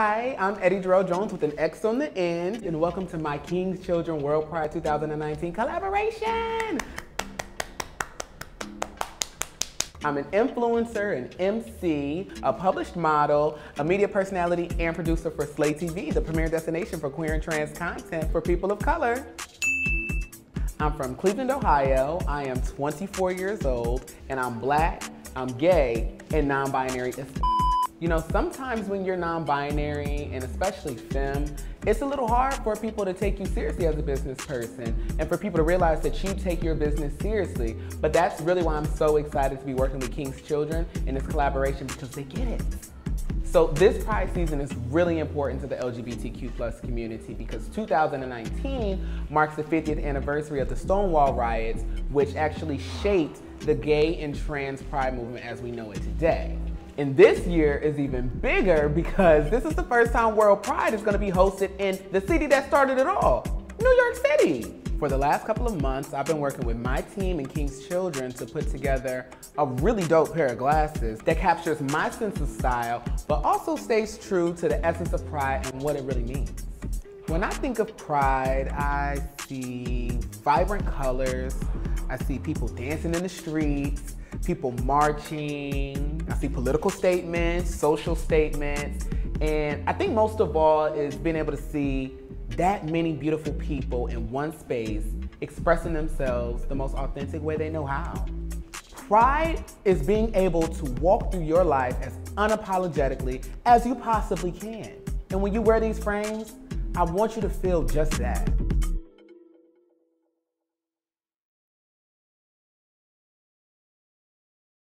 Hi, I'm Eddie Jarel Jones with an X on the end, and welcome to my King's Children World Pride 2019 collaboration. I'm an influencer, an MC, a published model, a media personality, and producer for Slay TV, the premier destination for queer and trans content for people of color. I'm from Cleveland, Ohio. I am 24 years old, and I'm black, I'm gay, and non-binary as f***. You know, sometimes when you're non-binary, and especially femme, it's a little hard for people to take you seriously as a business person and for people to realize that you take your business seriously. But that's really why I'm so excited to be working with King's Children in this collaboration, because they get it. So this Pride season is really important to the LGBTQ+ community, because 2019 marks the 50th anniversary of the Stonewall Riots, which actually shaped the gay and trans pride movement as we know it today. And this year is even bigger because this is the first time World Pride is gonna be hosted in the city that started it all, New York City. For the last couple of months, I've been working with my team and King's Children to put together a really dope pair of glasses that captures my sense of style, but also stays true to the essence of pride and what it really means. When I think of pride, I see vibrant colors, I see people dancing in the streets, people marching, I see political statements, social statements, and I think most of all is being able to see that many beautiful people in one space expressing themselves the most authentic way they know how. Pride is being able to walk through your life as unapologetically as you possibly can. And when you wear these frames, I want you to feel just that.